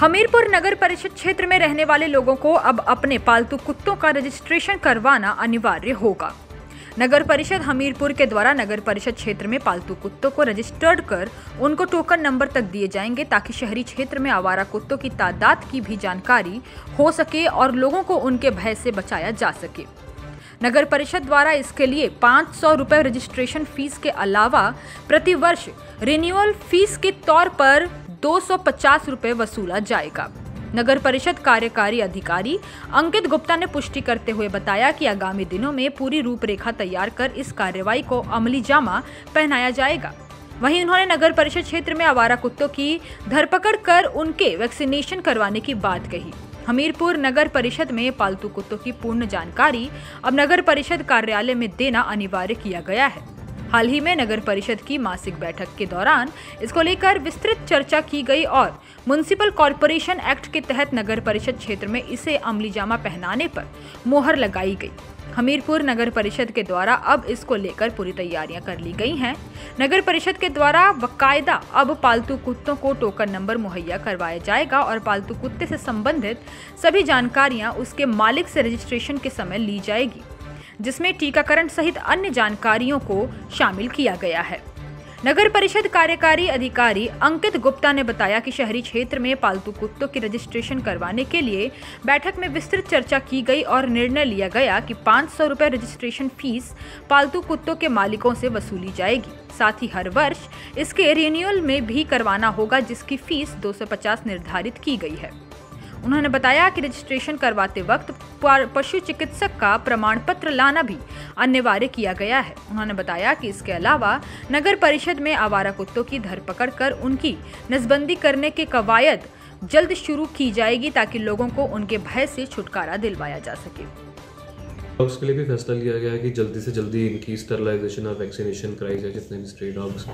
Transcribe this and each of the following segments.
हमीरपुर नगर परिषद क्षेत्र में रहने वाले लोगों को अब अपने पालतू कुत्तों का रजिस्ट्रेशन करवाना अनिवार्य होगा। नगर परिषद हमीरपुर के द्वारा नगर परिषद क्षेत्र में पालतू कुत्तों को रजिस्टर्ड कर उनको टोकन नंबर तक दिए जाएंगे, ताकि शहरी क्षेत्र में आवारा कुत्तों की तादाद की भी जानकारी हो सके और लोगों को उनके भय से बचाया जा सके। नगर परिषद द्वारा इसके लिए 500 रुपये रजिस्ट्रेशन फीस के अलावा प्रतिवर्ष रिन्यूअल फीस के तौर पर 250 रुपये वसूला जाएगा। नगर परिषद कार्यकारी अधिकारी अंकित गुप्ता ने पुष्टि करते हुए बताया कि आगामी दिनों में पूरी रूपरेखा तैयार कर इस कार्रवाई को अमली जामा पहनाया जाएगा। वहीं उन्होंने नगर परिषद क्षेत्र में आवारा कुत्तों की धरपकड़ कर उनके वैक्सीनेशन करवाने की बात कही। हमीरपुर नगर परिषद में पालतू कुत्तों की पूर्ण जानकारी अब नगर परिषद कार्यालय में देना अनिवार्य किया गया है। हाल ही में नगर परिषद की मासिक बैठक के दौरान इसको लेकर विस्तृत चर्चा की गई और म्युनिसिपल कॉरपोरेशन एक्ट के तहत नगर परिषद क्षेत्र में इसे अमली जामा पहनाने पर मोहर लगाई गई। हमीरपुर नगर परिषद के द्वारा अब इसको लेकर पूरी तैयारियां कर ली गई हैं। नगर परिषद के द्वारा बाकायदा अब पालतू कुत्तों को टोकन नंबर मुहैया करवाया जाएगा और पालतू कुत्ते से संबंधित सभी जानकारियां उसके मालिक से रजिस्ट्रेशन के समय ली जाएगी, जिसमें टीकाकरण सहित अन्य जानकारियों को शामिल किया गया है। नगर परिषद कार्यकारी अधिकारी अंकित गुप्ता ने बताया कि शहरी क्षेत्र में पालतू कुत्तों की रजिस्ट्रेशन करवाने के लिए बैठक में विस्तृत चर्चा की गई और निर्णय लिया गया कि 500 रुपये रजिस्ट्रेशन फीस पालतू कुत्तों के मालिकों से वसूली जाएगी। साथ ही हर वर्ष इसके रिन्यूअल में भी करवाना होगा, जिसकी फीस 250 निर्धारित की गई है। उन्होंने बताया कि रजिस्ट्रेशन करवाते वक्त पशु चिकित्सक का प्रमाण पत्र लाना भी अनिवार्य किया गया है। उन्होंने बताया कि इसके अलावा नगर परिषद में आवारा कुत्तों की धरपकड़ कर उनकी नसबंदी करने की कवायद जल्द शुरू की जाएगी, ताकि लोगों को उनके भय से छुटकारा दिलवाया जा सके। उसके लिए भी फैसला लिया गया है कि जल्दी से जल्दी इनकी स्टरलाइजेशन और वैक्सीनेशन कराई जाए, जितने भी स्ट्रे डॉग्स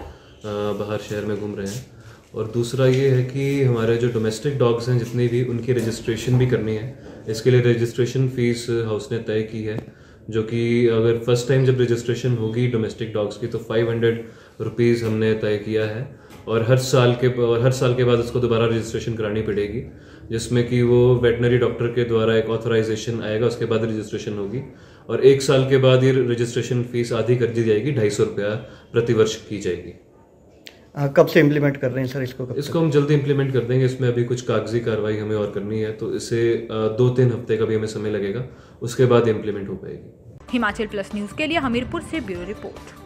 बाहर शहर में घूम रहे हैं। और दूसरा ये है कि हमारे जो डोमेस्टिक डॉग्स हैं जितने भी, उनकी रजिस्ट्रेशन भी करनी है। इसके लिए रजिस्ट्रेशन फीस हाउस ने तय की है, जो कि अगर फर्स्ट टाइम जब रजिस्ट्रेशन होगी डोमेस्टिक डॉग्स की तो 500 रुपीज़ हमने तय किया है। और हर साल के बाद उसको दोबारा रजिस्ट्रेशन करानी पड़ेगी, जिसमें कि वो वेटनरी डॉक्टर के द्वारा एक ऑथराइजेशन आएगा, उसके बाद रजिस्ट्रेशन होगी। और एक साल के बाद ये रजिस्ट्रेशन फीस आधी कर दी जाएगी, 250 रुपया प्रतिवर्ष की जाएगी। कब से इम्प्लीमेंट कर रहे हैं सर इसको हम जल्दी इम्प्लीमेंट कर देंगे। इसमें अभी कुछ कागजी कार्रवाई हमें और करनी है, तो इसे 2-3 हफ्ते का भी हमें समय लगेगा, उसके बाद इम्प्लीमेंट हो पाएगी। हिमाचल प्लस न्यूज़ के लिए हमीरपुर से ब्यूरो रिपोर्ट।